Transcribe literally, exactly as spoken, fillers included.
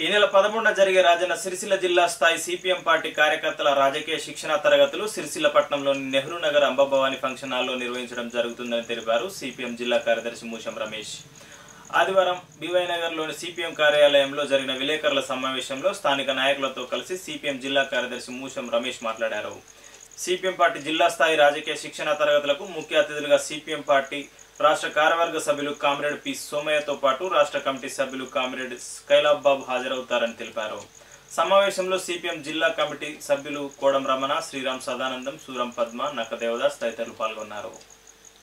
ఈ నెల పదకొండున జరిగే రాజన్న సిరిసిల్ల జిల్లా స్థాయి సిపిఎం పార్టీ కార్యకర్తల రాజకీయ శిక్షణ తరగతులు సిరిసిల్ల పట్టణంలోని నెహ్రూ నగర్ అంబభవాని ఫంక్షన్ హాల్లో నిర్వహించడం జరుగుతుందని తెలిపారు సిపిఎం జిల్లా కార్యదర్శి మూషం రమేష్. ఆదివారం బివై నగర్లోని సిపిఎం కార్యాలయంలో జరిగిన విలేకరుల సమావేశంలో స్థానిక నాయకులతో కలిసి సిపిఎం జిల్లా కార్యదర్శి మూషం రమేష్ మాట్లాడారు. సిపిఎం పార్టీ జిల్లా స్థాయి రాజకీయ శిక్షణ తరగతులకు ముఖ్య అతిథులుగా సిపిఎం పార్టీ రాష్ట్ర కార్యవర్గ సభ్యులు కామ్రేడ్ పి సోమయ్యతో పాటు రాష్ట్ర కమిటీ సభ్యులు కామ్రేడ్ కైలాబ్ బాబు హాజరవుతారని తెలిపారు. సమావేశంలో సిపిఎం జిల్లా కమిటీ సభ్యులు కోడం రమణ, శ్రీరామ్ సదానందం, సూరం పద్మ, నక్క దేవదాస్ తదితరులు పాల్గొన్నారు.